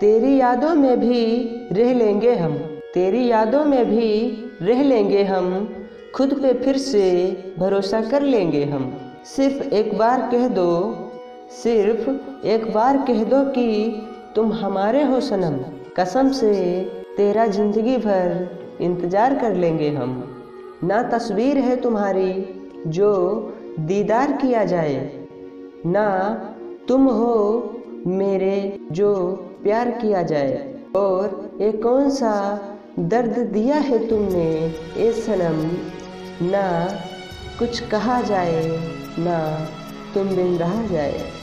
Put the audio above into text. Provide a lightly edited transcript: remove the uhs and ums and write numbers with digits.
तेरी यादों में भी रह लेंगे हम, तेरी यादों में भी रह लेंगे हम, खुद पे फिर से भरोसा कर लेंगे हम। सिर्फ एक बार कह दो, सिर्फ एक बार कह दो कि तुम हमारे हो सनम, कसम से तेरा जिंदगी भर इंतज़ार कर लेंगे हम। ना तस्वीर है तुम्हारी जो दीदार किया जाए, ना तुम हो मेरे जो प्यार किया जाए, और ये कौन सा दर्द दिया है तुमने ए सनम, ना कुछ कहा जाए, ना तुम बिन रहा जाए।